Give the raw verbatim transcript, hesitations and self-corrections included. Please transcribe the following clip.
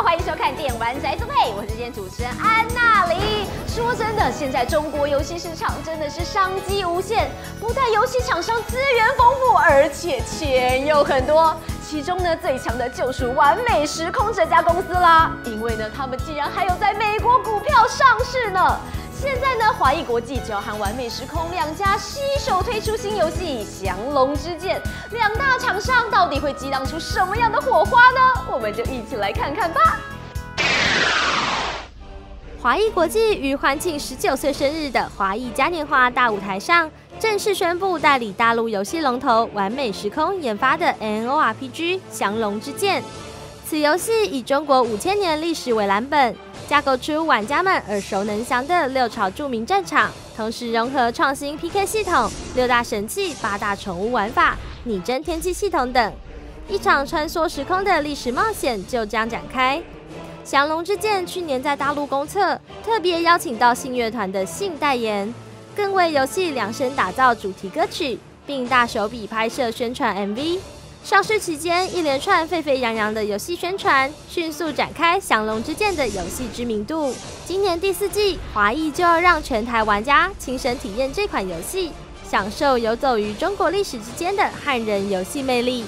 好，欢迎收看《电玩宅中配》，我是今天主持人安娜琳。说真的，现在中国游戏市场真的是商机无限，不但游戏厂商资源丰富，而且钱又很多。 其中呢，最强的就属完美时空这家公司啦，因为呢，他们竟然还有在美国股票上市呢。现在呢，华谊国际就要和完美时空两家携手推出新游戏《降龙之剑》，两大厂商到底会激荡出什么样的火花呢？我们就一起来看看吧。 华谊国际于欢庆十九岁生日的华谊嘉年华大舞台上，正式宣布代理大陆游戏龙头完美时空研发的 M M O R P G《降龙之剑》。此游戏以中国五千年历史为蓝本，架构出玩家们耳熟能详的六朝著名战场，同时融合创新 P K 系统、六大神器、八大宠物玩法、拟真天气系统等，一场穿梭时空的历史冒险就这样展开。 降龙之剑去年在大陆公测，特别邀请到信乐团的信代言，更为游戏量身打造主题歌曲，并大手笔拍摄宣传 M V。上市期间，一连串沸沸扬扬的游戏宣传，迅速展开降龙之剑的游戏知名度。今年第四季，华谊就要让全台玩家亲身体验这款游戏，享受游走于中国历史之间的汉人游戏魅力。